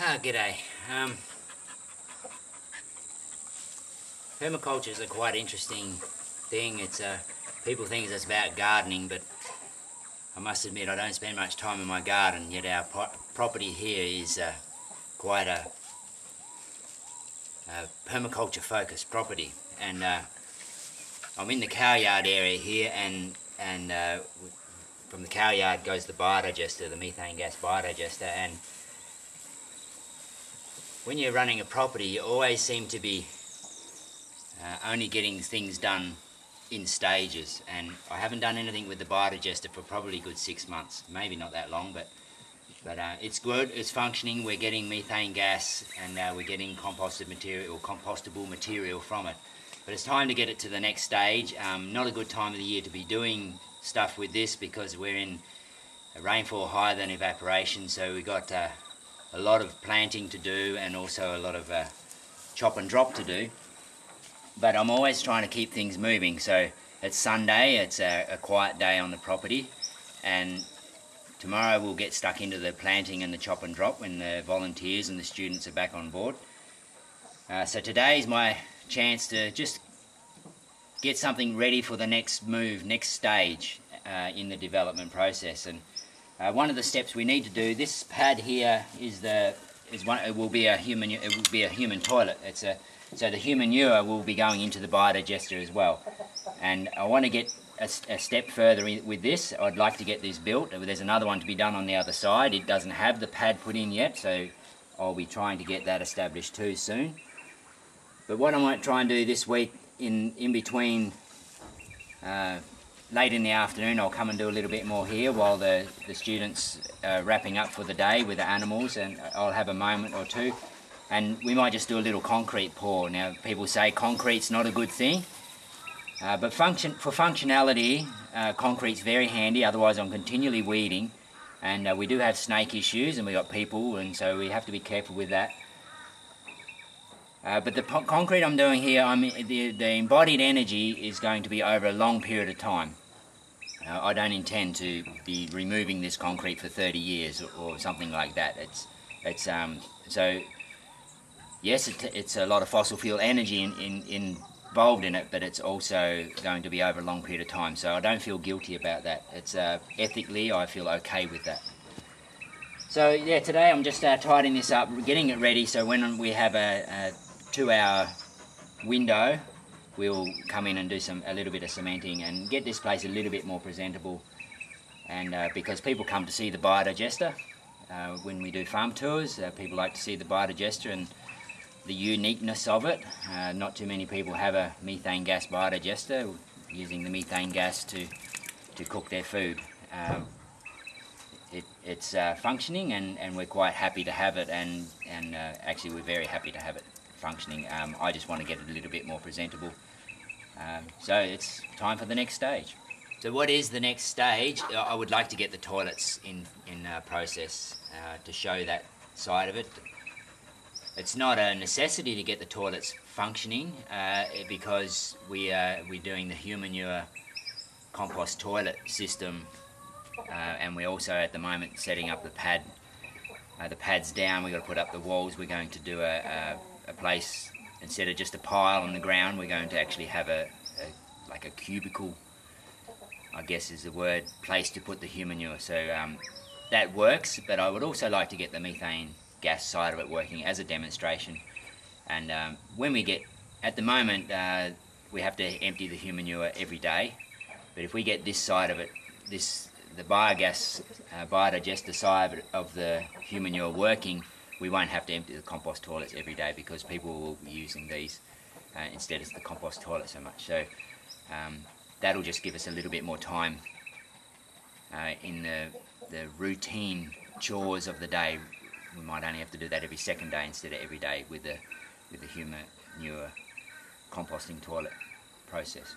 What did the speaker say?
G'day. Permaculture is a quite interesting thing. It's people think it's about gardening, but I must admit I don't spend much time in my garden, yet our property here is quite a permaculture focused property, and I'm in the cow yard area here, and from the cow yard goes the biodigester, the methane gas biodigester, and when you're running a property you always seem to be only getting things done in stages, and I haven't done anything with the biodigester for probably a good 6 months, maybe not that long, but it's good, it's functioning, we're getting methane gas, and we're getting compostable material from it. But it's time to get it to the next stage. Not a good time of the year to be doing stuff with this because we're in a rainfall higher than evaporation, so we've got a lot of planting to do and also a lot of chop and drop to do. But I'm always trying to keep things moving, so it's Sunday, it's a quiet day on the property, and tomorrow we'll get stuck into the planting and the chop and drop when the volunteers and the students are back on board. So today's my chance to just get something ready for the next move, next stage in the development process. And one of the steps we need to do, this pad here it will be a human toilet. So the humanure will be going into the biodigester as well. And I want to get a step further with this. I'd like to get this built. There's another one to be done on the other side. It doesn't have the pad put in yet, so I'll be trying to get that established too soon. But what I might try and do this week, in between, late in the afternoon, I'll come and do a little bit more here while the students are wrapping up for the day with the animals, and I'll have a moment or two. And we might just do a little concrete pour. Now, people say concrete's not a good thing, but for functionality, concrete's very handy, otherwise I'm continually weeding. And we do have snake issues, and we've got people, and so we have to be careful with that. But the concrete I'm doing here, the embodied energy is going to be over a long period of time. I don't intend to be removing this concrete for 30 years or something like that. So yes, it's a lot of fossil fuel energy involved in it, but it's also going to be over a long period of time. So I don't feel guilty about that. It's ethically, I feel okay with that. So yeah, today I'm just tidying this up, getting it ready, so when we have a 2 hour window we'll come in and do a little bit of cementing and get this place a little bit more presentable, and because people come to see the biodigester when we do farm tours, people like to see the biodigester and the uniqueness of it. Not too many people have a methane gas biodigester, using the methane gas to cook their food. It's functioning, and we're quite happy to have it, and actually we're very happy to have it functioning. I just want to get it a little bit more presentable. So it's time for the next stage. So what is the next stage? I would like to get the toilets in process to show that side of it. It's not a necessity to get the toilets functioning because we're doing the humanure compost toilet system. And we're also at the moment setting up the pad. The pad's down, we've got to put up the walls. We're going to do a place, instead of just a pile on the ground, we're going to actually have like a cubicle, I guess is the word, place to put the humanure. So that works, but I would also like to get the methane gas side of it working as a demonstration. And when we get, at the moment, we have to empty the humanure every day, but if we get this side of it, the biogas biodigester side of the humanure working, we won't have to empty the compost toilets every day because people will be using these instead of the compost toilet so much. So that'll just give us a little bit more time in the routine chores of the day. We might only have to do that every second day instead of every day with the humanure composting toilet process.